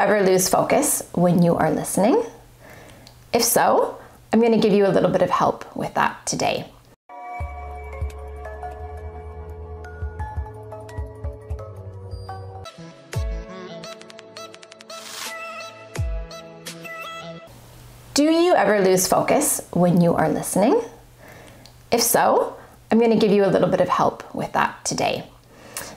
ever lose focus when you are listening? If so, I'm going to give you a little bit of help with that today. Do you ever lose focus when you are listening? If so, I'm going to give you a little bit of help with that today.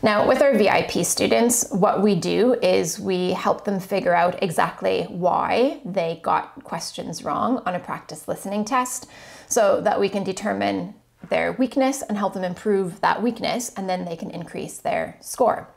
Now, with our VIP students, what we do is we help them figure out exactly why they got questions wrong on a practice listening test so that we can determine their weakness and help them improve that weakness, and then they can increase their score.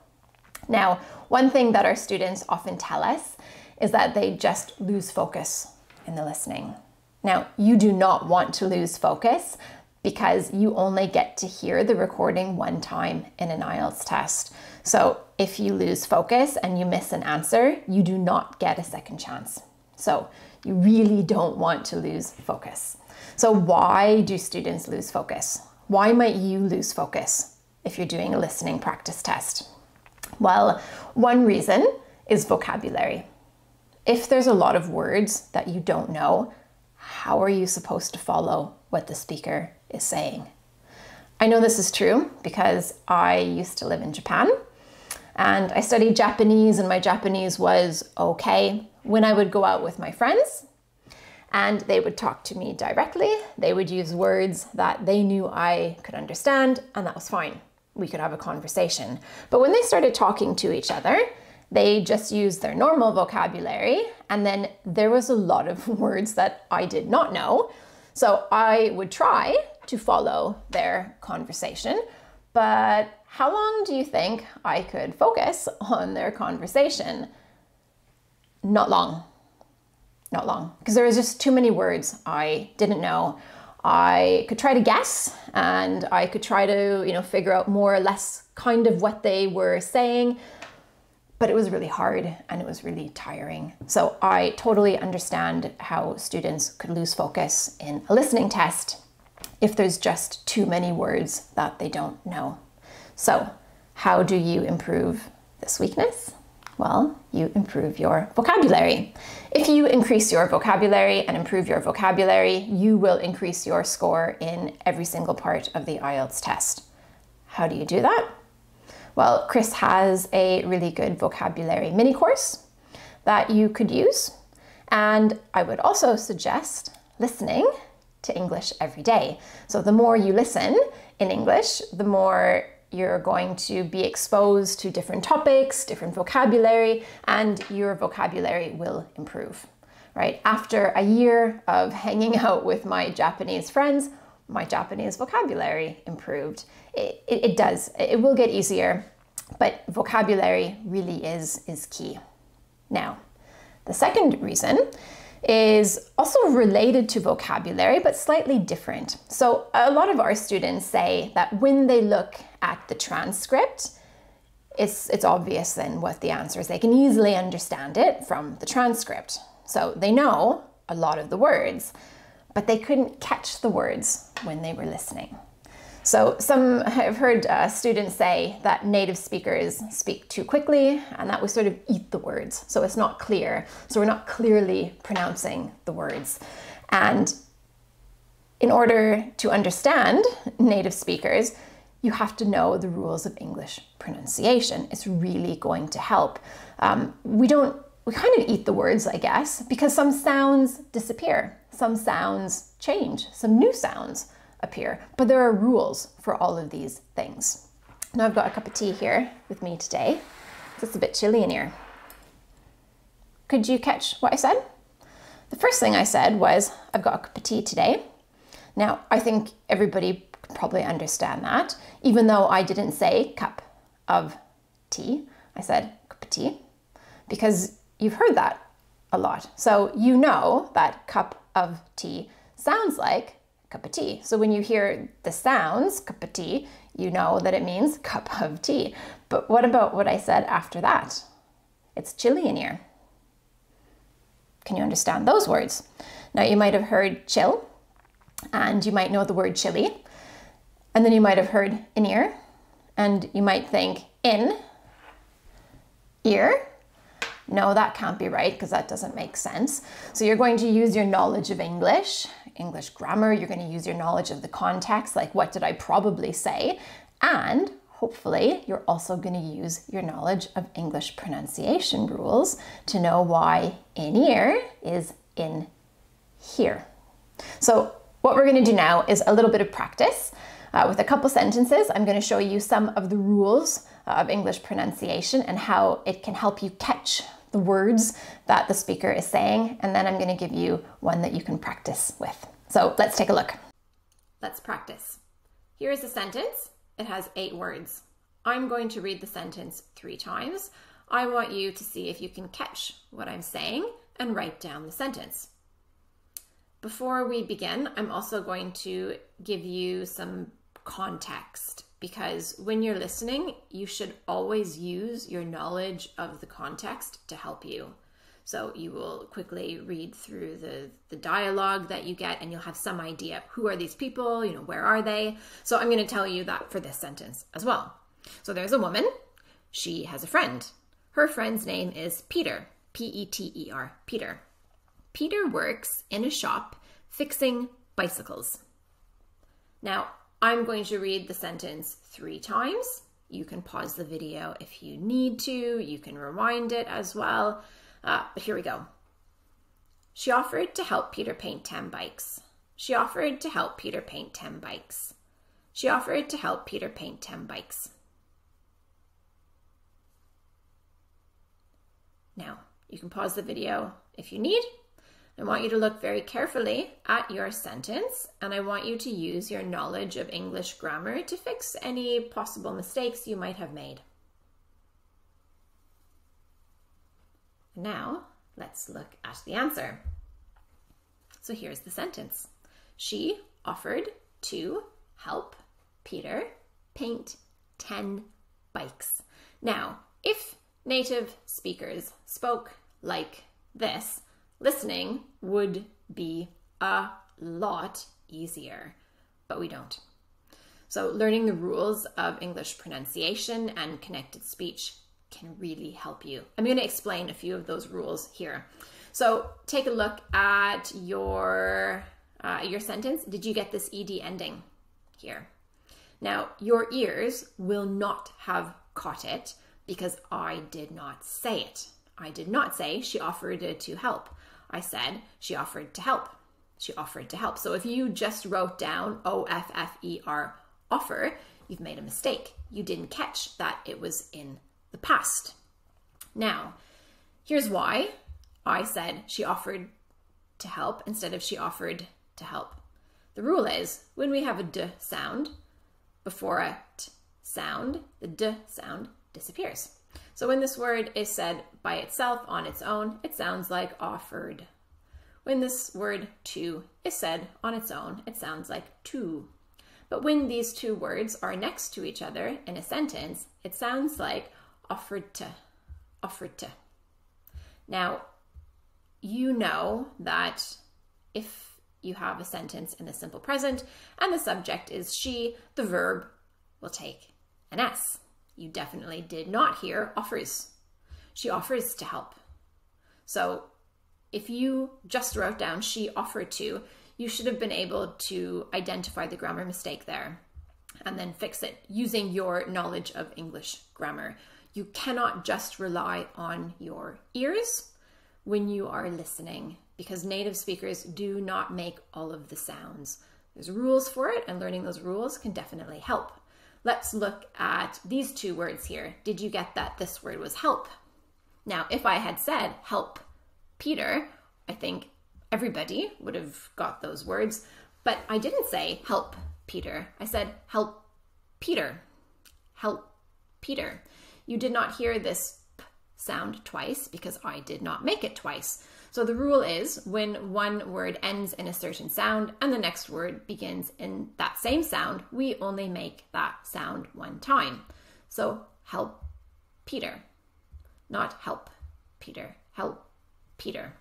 Now, one thing that our students often tell us is that they just lose focus in the listening. Now, you do not want to lose focus, because you only get to hear the recording one time in an IELTS test. So if you lose focus and you miss an answer, you do not get a second chance. So you really don't want to lose focus. So why do students lose focus? Why might you lose focus if you're doing a listening practice test? Well, one reason is vocabulary. If there's a lot of words that you don't know, how are you supposed to follow what the speaker is saying? I know this is true because I used to live in Japan and I studied Japanese, and my Japanese was okay when I would go out with my friends and they would talk to me directly. They would use words that they knew I could understand, and that was fine. We could have a conversation. But when they started talking to each other, they just used their normal vocabulary, and then there was a lot of words that I did not know. So I would try to follow their conversation, but how long do you think I could focus on their conversation? Not long, not long, because there was just too many words I didn't know. I could try to guess, and I could try to, figure out more or less kind of what they were saying, but it was really hard and it was really tiring. So I totally understand how students could lose focus in a listening test if there's just too many words that they don't know. So how do you improve this weakness? Well, you improve your vocabulary. If you increase your vocabulary and improve your vocabulary, you will increase your score in every single part of the IELTS test. How do you do that? Well, Chris has a really good vocabulary mini course that you could use. And I would also suggest listening to English every day. So the more you listen in English, the more you're going to be exposed to different topics, different vocabulary, and your vocabulary will improve, right? After a year of hanging out with my Japanese friends, my Japanese vocabulary improved. It does. It will get easier, but vocabulary really is key. Now, the second reason is also related to vocabulary, but slightly different. So a lot of our students say that when they look at the transcript, it's obvious then what the answer is. They can easily understand it from the transcript. So they know a lot of the words, but they couldn't catch the words when they were listening. So I've heard students say that native speakers speak too quickly and that we sort of eat the words. So it's not clear. So we're not clearly pronouncing the words. And in order to understand native speakers, you have to know the rules of English pronunciation. It's really going to help. We kind of eat the words, I guess, because some sounds disappear, some sounds change, some new sounds appear, but there are rules for all of these things. Now I've got a cup of tea here with me today. It's a bit chilly in here. Could you catch what I said? The first thing I said was, I've got a cup of tea today. Now, I think everybody could probably understand that, even though I didn't say cup of tea, I said cup of tea, because you've heard that a lot. So you know that cup of tea sounds like cup of tea. So when you hear the sounds, cup of tea, you know that it means cup of tea. But what about what I said after that? It's chilly in here. Can you understand those words? Now you might have heard chill, and you might know the word chilly. And then you might have heard in ear, and you might think in, ear, No, that can't be right because that doesn't make sense. So you're going to use your knowledge of English, English grammar. You're going to use your knowledge of the context, like what did I probably say? And hopefully you're also going to use your knowledge of English pronunciation rules to know why in here is in here. So what we're going to do now is a little bit of practice. With a couple sentences, I'm going to show you some of the rules of English pronunciation and how it can help you catch the words that the speaker is saying. And then I'm going to give you one that you can practice with. So let's take a look. Let's practice. Here is a sentence. It has 8 words. I'm going to read the sentence 3 times. I want you to see if you can catch what I'm saying and write down the sentence. Before we begin, I'm also going to give you some context, because when you're listening, you should always use your knowledge of the context to help you. So you will quickly read through the dialogue that you get, and you'll have some idea of who are these people, you know, where are they? So I'm going to tell you that for this sentence as well. So there's a woman. She has a friend. Her friend's name is Peter, P-E-T-E-R, Peter. Peter works in a shop fixing bicycles. Now, I'm going to read the sentence 3 times. You can pause the video if you need to. You can rewind it as well. But here we go. She offered to help Peter paint 10 bikes. She offered to help Peter paint 10 bikes. She offered to help Peter paint 10 bikes. Now, you can pause the video if you need. I want you to look very carefully at your sentence, and I want you to use your knowledge of English grammar to fix any possible mistakes you might have made. Now, let's look at the answer. So here's the sentence. She offered to help Peter paint 10 bikes. Now, if native speakers spoke like this, listening would be a lot easier, but we don't. So learning the rules of English pronunciation and connected speech can really help you. I'm going to explain a few of those rules here. So take a look at your sentence. Did you get this ED ending here? Now, your ears will not have caught it because I did not say it. I did not say she offered to help. I said she offered to help. She offered to help. So if you just wrote down O-F-F-E-R, offer, you've made a mistake. You didn't catch that it was in the past. Now, here's why I said she offered to help instead of she offered to help. The rule is when we have a D sound before a T sound, the D sound disappears. So when this word is said by itself on its own, it sounds like offered. When this word to is said on its own, it sounds like to. But when these two words are next to each other in a sentence, it sounds like offered to, offered to. Now, you know that if you have a sentence in the simple present and the subject is she, the verb will take an S. You definitely did not hear offers. She offers to help. So if you just wrote down she offered to, you should have been able to identify the grammar mistake there and then fix it using your knowledge of English grammar. You cannot just rely on your ears when you are listening, because native speakers do not make all of the sounds. There's rules for it, and learning those rules can definitely help. Let's look at these two words here. Did you get that? This word was help. Now, if I had said help Peter, I think everybody would have got those words, but I didn't say help Peter. I said help Peter, help Peter. You did not hear this P sound twice because I did not make it twice. So the rule is when one word ends in a certain sound and the next word begins in that same sound, we only make that sound one time. So help Peter, not help Peter, help Peter.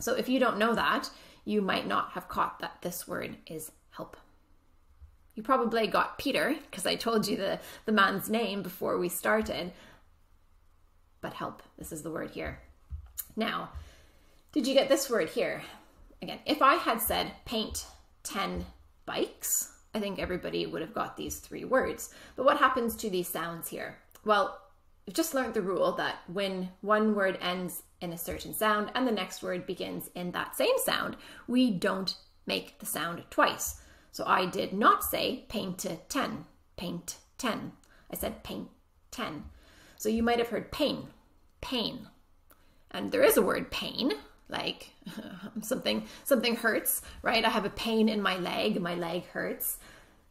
So if you don't know that, you might not have caught that this word is help. You probably got Peter because I told you the man's name before we started, but help, this is the word here. Now, did you get this word here? Again, if I had said paint 10 bikes, I think everybody would have got these three words. But what happens to these sounds here? Well, we've just learned the rule that when one word ends in a certain sound and the next word begins in that same sound, we don't make the sound twice. So I did not say paint 10, paint 10. I said paint 10. So you might have heard pain, pain. And there is a word pain, like something hurts, right? I have a pain in my leg hurts.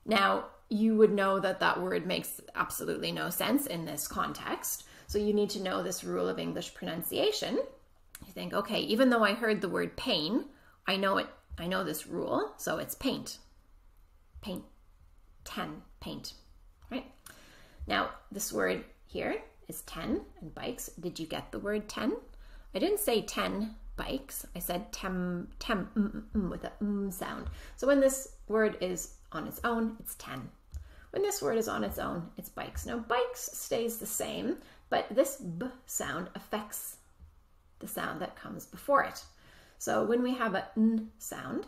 Now, you would know that that word makes absolutely no sense in this context. So you need to know this rule of English pronunciation. You think, okay, even though I heard the word pain, I know it. I know this rule, so it's paint, paint, 10, paint, right? Now, this word here is 10 and bikes. Did you get the word 10? I didn't say 10 bikes. I said tem with a sound. So when this word is on its own, it's 10. When this word is on its own, it's bikes. Now, bikes stays the same, but this b sound affects the sound that comes before it. So when we have a n sound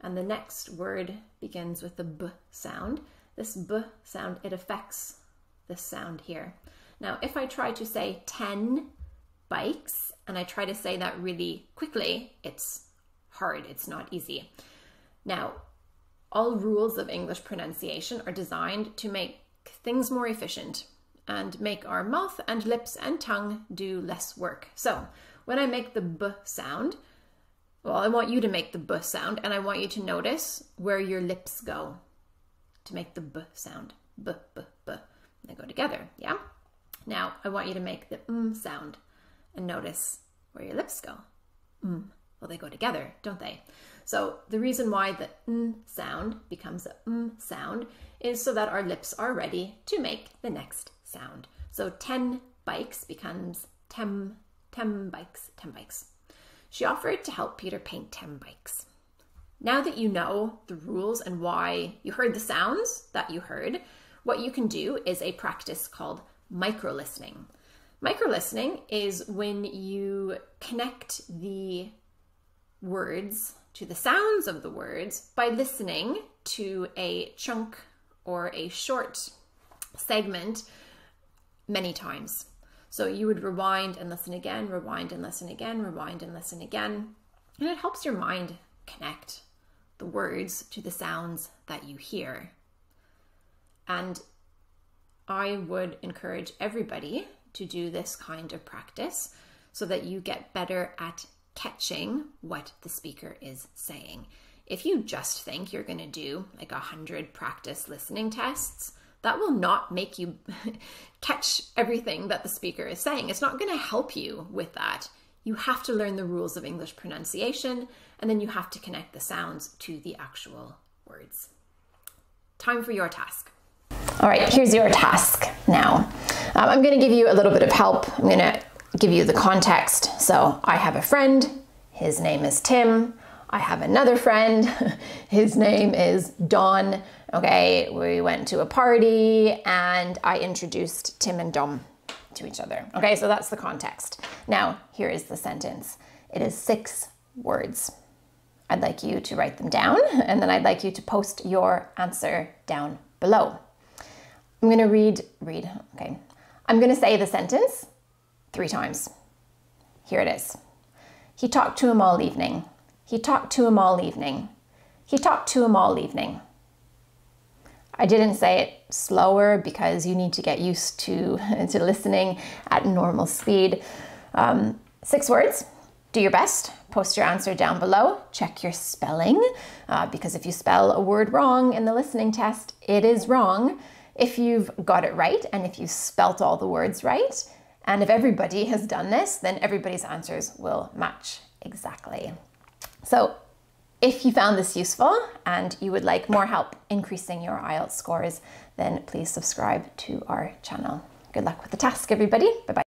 and the next word begins with the b sound, this b sound, it affects this sound here. Now, if I try to say 10 bikes and I try to say that really quickly, it's hard, it's not easy. Now, all rules of English pronunciation are designed to make things more efficient and make our mouth and lips and tongue do less work. So when I make the b sound, well, I want you to make the b sound and I want you to notice where your lips go to make the b sound, b, b, b. They go together, yeah? Now, I want you to make the sound and notice where your lips go. Well, they go together, don't they? So the reason why the n sound becomes a sound is so that our lips are ready to make the next sound. So 10 bikes becomes tem, tem bikes, 10 bikes. She offered to help Peter paint 10 bikes. Now that you know the rules and why you heard the sounds that you heard, what you can do is a practice called micro-listening. Micro-listening is when you connect the words to the sounds of the words by listening to a chunk or a short segment many times. So you would rewind and listen again, rewind and listen again, rewind and listen again, and it helps your mind connect the words to the sounds that you hear. And I would encourage everybody to do this kind of practice so that you get better at catching what the speaker is saying. If you just think you're going to do like 100 practice listening tests, that will not make you catch everything that the speaker is saying. It's not going to help you with that. You have to learn the rules of English pronunciation, and then you have to connect the sounds to the actual words. Time for your task. All right, here's your task now. I'm going to give you a little bit of help. I'm going to give you the context. So I have a friend, his name is Tim. I have another friend, his name is Don. Okay, we went to a party and I introduced Tim and Dom to each other. Okay, so that's the context. Now, here is the sentence. It is 6 words. I'd like you to write them down and then I'd like you to post your answer down below. I'm going to read, okay. I'm going to say the sentence 3 times. Here it is. He talked to him all evening. He talked to him all evening. He talked to him all evening. I didn't say it slower because you need to get used to listening at normal speed. 6 words. Do your best. Post your answer down below. Check your spelling because if you spell a word wrong in the listening test, it is wrong. If you've got it right, and if you spelt all the words right, and if everybody has done this, then everybody's answers will match exactly. So if you found this useful and you would like more help increasing your IELTS scores, then please subscribe to our channel. Good luck with the task, everybody. Bye-bye.